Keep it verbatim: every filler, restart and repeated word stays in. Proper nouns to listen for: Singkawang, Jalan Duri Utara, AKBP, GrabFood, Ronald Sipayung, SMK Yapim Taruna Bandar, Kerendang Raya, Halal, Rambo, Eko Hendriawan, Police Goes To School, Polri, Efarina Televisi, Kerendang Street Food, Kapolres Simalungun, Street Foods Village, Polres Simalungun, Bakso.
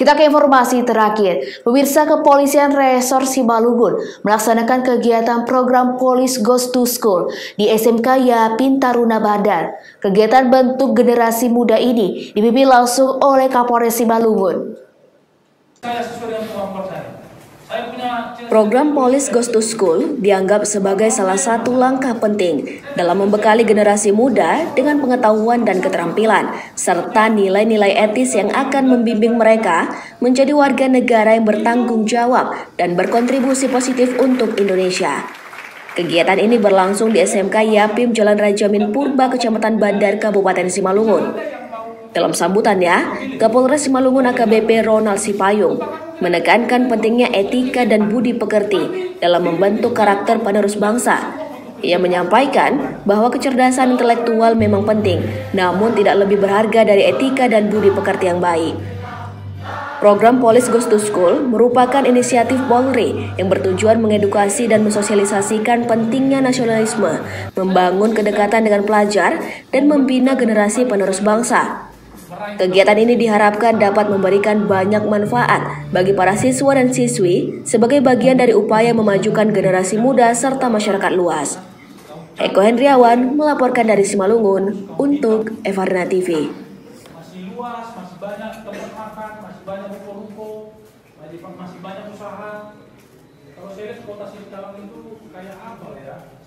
Kita ke informasi terakhir. Pemirsa, Kepolisian Resor Simalungun melaksanakan kegiatan program Police Goes to School di S M K Yapim Taruna Bandar. Kegiatan bentuk generasi muda ini dipimpin langsung oleh Kapolres Simalungun. Program Police Goes to School dianggap sebagai salah satu langkah penting dalam membekali generasi muda dengan pengetahuan dan keterampilan, serta nilai-nilai etis yang akan membimbing mereka menjadi warga negara yang bertanggung jawab dan berkontribusi positif untuk Indonesia. Kegiatan ini berlangsung di S M K Yapim Jalan Raja Min Purba, Kecamatan Bandar, Kabupaten Simalungun. Dalam sambutannya, Kapolres Simalungun A K B P Ronald Sipayung menekankan pentingnya etika dan budi pekerti dalam membentuk karakter penerus bangsa. Ia menyampaikan bahwa kecerdasan intelektual memang penting, namun tidak lebih berharga dari etika dan budi pekerti yang baik. Program Police Goes to School merupakan inisiatif Polri yang bertujuan mengedukasi dan mensosialisasikan pentingnya nasionalisme, membangun kedekatan dengan pelajar, dan membina generasi penerus bangsa. Kegiatan ini diharapkan dapat memberikan banyak manfaat bagi para siswa dan siswi sebagai bagian dari upaya memajukan generasi muda serta masyarakat luas. Eko Hendriawan melaporkan dari Simalungun untuk Efarina T V. Masih luas, masih banyak tempat makan, masih banyak ruko-ruko, masih banyak usaha. Kalau saya lihat kota Simalungun itu kayak apa ya?